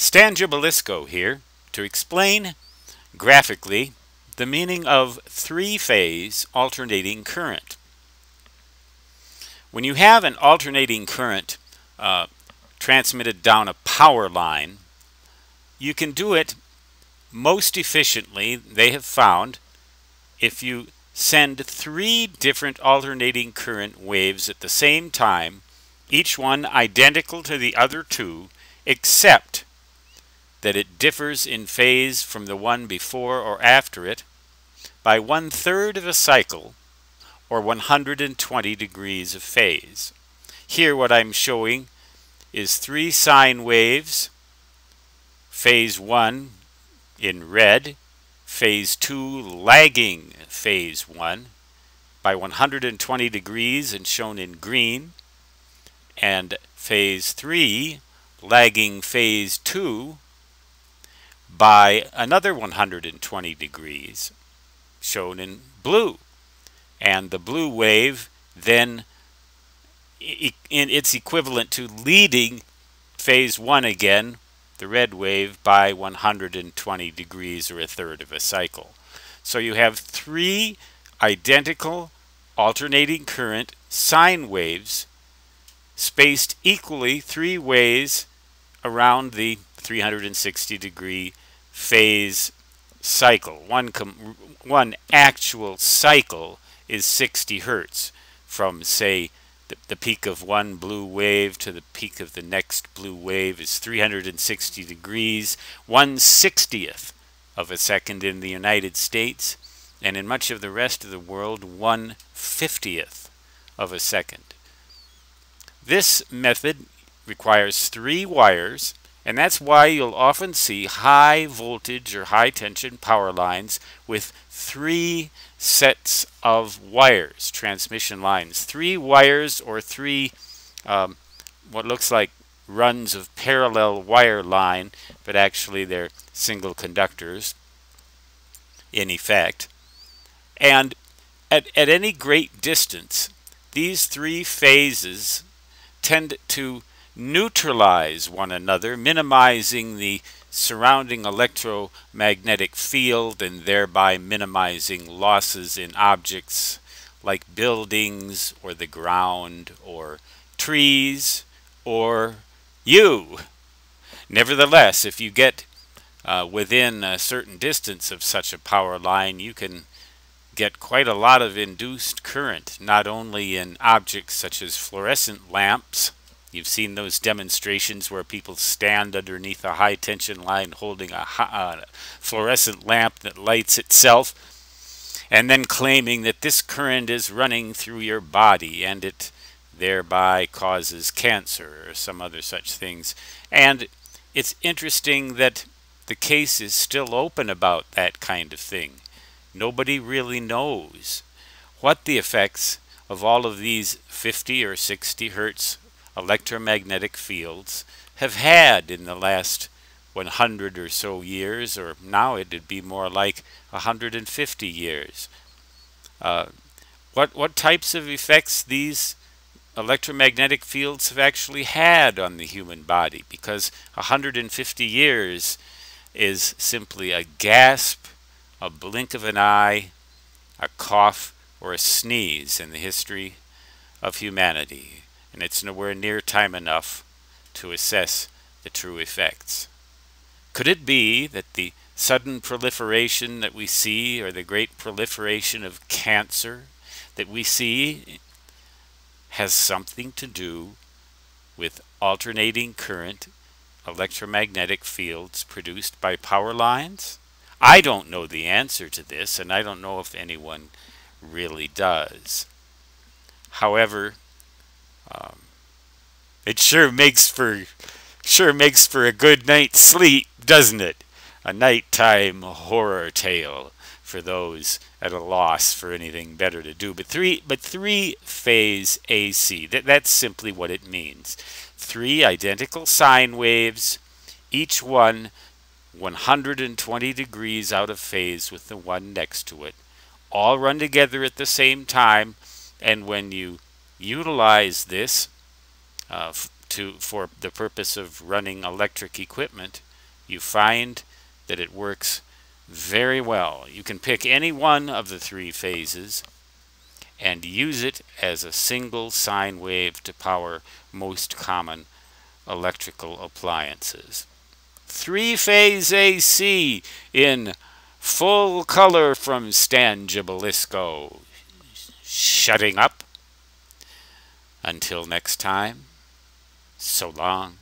Stan Gibilisco here to explain graphically the meaning of three-phase alternating current. When you have an alternating current transmitted down a power line, you can do it most efficiently, they have found, if you send three different alternating current waves at the same time, each one identical to the other two, except that it differs in phase from the one before or after it by 1/3 of a cycle, or 120 degrees of phase. Here what I'm showing is three sine waves, phase 1 in red, phase 2 lagging phase 1 by 120 degrees and shown in green, and phase 3 lagging phase 2 by another 120 degrees, shown in blue. And the blue wave then it's equivalent to leading phase 1 again, the red wave, by 120 degrees, or 1/3 of a cycle. So you have three identical alternating current sine waves spaced equally three ways around the 360 degree phase cycle. One actual cycle is 60 hertz from, say, the peak of one blue wave to the peak of the next blue wave is 360 degrees, 1/60th of a second in the United States, and in much of the rest of the world, 1/50th of a second. This method requires three wires, and that's why you'll often see high voltage or high tension power lines with three sets of wires, transmission lines. Three wires, or three what looks like runs of parallel wire line, but actually they're single conductors in effect. And at any great distance, these three phases tend to neutralize one another, minimizing the surrounding electromagnetic field and thereby minimizing losses in objects like buildings or the ground or trees or you. Nevertheless, if you get within a certain distance of such a power line, you can get quite a lot of induced current, not only in objects such as fluorescent lamps. You've seen those demonstrations where people stand underneath a high tension line holding a fluorescent lamp that lights itself, and then claiming that this current is running through your body and it thereby causes cancer or some other such things. And it's interesting that the case is still open about that kind of thing. Nobody really knows what the effects of all of these 50 or 60 hertz electromagnetic fields have had in the last 100 or so years, or now it would be more like 150 years. What types of effects these electromagnetic fields have actually had on the human body, because 150 years is simply a gasp, a blink of an eye, a cough, or a sneeze in the history of humanity. And it's nowhere near time enough to assess the true effects. Could it be that the sudden proliferation that we see, or the great proliferation of cancer that we see, has something to do with alternating current electromagnetic fields produced by power lines? I don't know the answer to this, and I don't know if anyone really does. However, it sure makes for a good night's sleep, doesn't it? A nighttime horror tale for those at a loss for anything better to do. But three phase AC. That's simply what it means. Three identical sine waves, each one 120 degrees out of phase with the one next to it, all run together at the same time, and when you utilize this for the purpose of running electric equipment, you find that it works very well. You can pick any one of the three phases and use it as a single sine wave to power most common electrical appliances. Three-phase AC in full color from Stan Gibilisco. Shutting up. Until next time, so long.